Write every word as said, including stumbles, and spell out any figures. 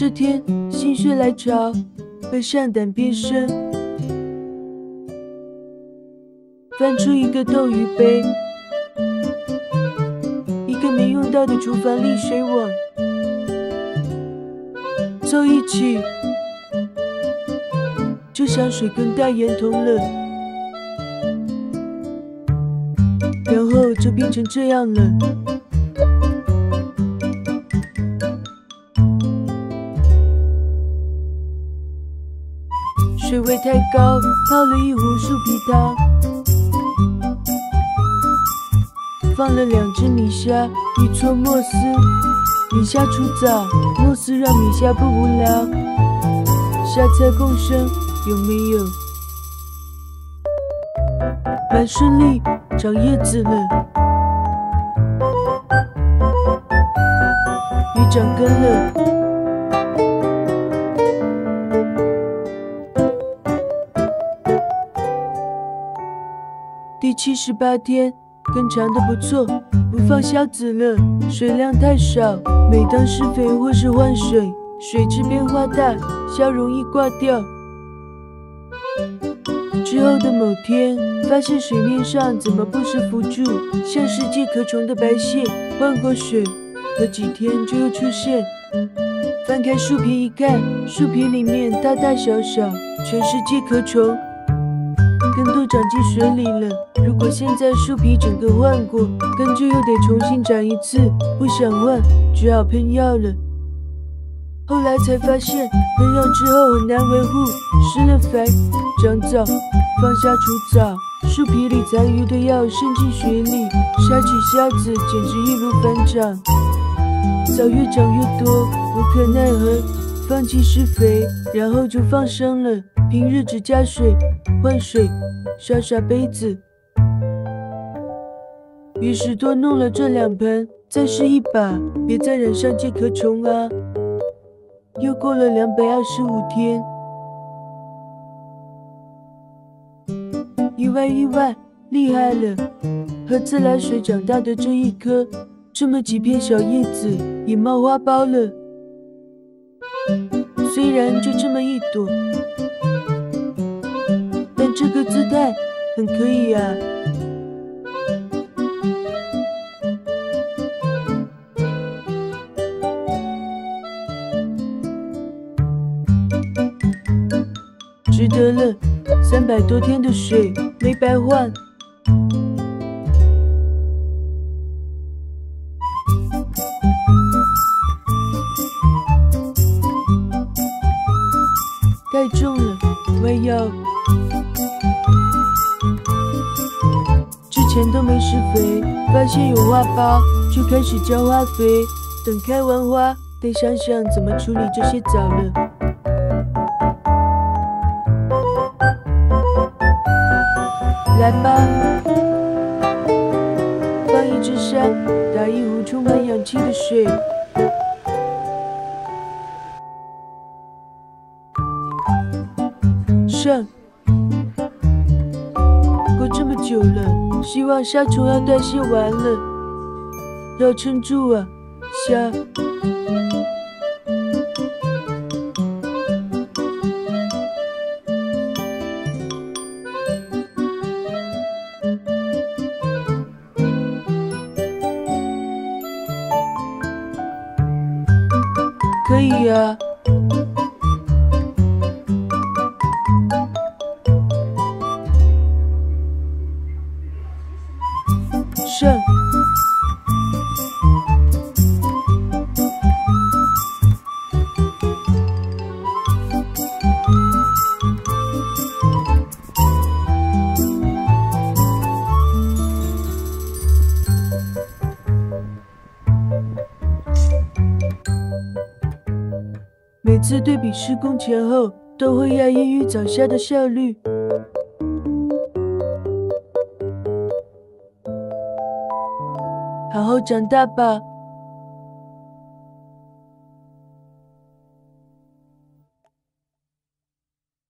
这天心血来潮，被上胆变身，翻出一个斗鱼杯，一个没用到的厨房沥水网，凑一起就像水跟大盐同了，然后就变成这样了。 水位太高，泡了一壶树皮汤，放了两只米虾，一撮墨丝。米虾除藻，墨丝让米虾不无聊。虾菜共生，有没有？蛮顺利，长叶子了，也长根了。 第七十八天，根长得不错，不放虾子了。水量太少，每当施肥或是换水，水质变化大，虾容易挂掉。之后的某天，发现水面上怎么不时浮住像是介壳虫的白蟹，换过水，隔几天就又出现。翻开树皮一看，树皮里面大大小小全是介壳虫。 根都长进水里了。如果现在树皮整个换过，根就又得重新长一次。不想换，只好喷药了。后来才发现，喷药之后很难维护，施了肥、长藻、放虾除藻，树皮里残余的药渗进水里，杀取虾子简直易如反掌。藻越长越多，无可奈何，放弃施肥，然后就放生了。平日只加水。 换水，刷刷杯子。于是多弄了这两盆，再试一把，别再染上介壳虫啊！又过了两百二十五天，意外意外，厉害了！和自来水长大的这一棵，这么几片小叶子也冒花苞了。虽然就这么一朵。 这个姿态很可以啊！值得了，三百多天的水没白换。太重了，弯腰。 前都没施肥，发现有花苞，就开始浇花肥。等开完花，得想想怎么处理这些藻了。来吧，放一只虾，打一壶充满氧气的水，上。 这么久了，希望杀虫要代谢完了，要撑住啊，虾！可以啊。 上，每次对比施工前后，都会讶异于藻虾的效率。 好好长大吧，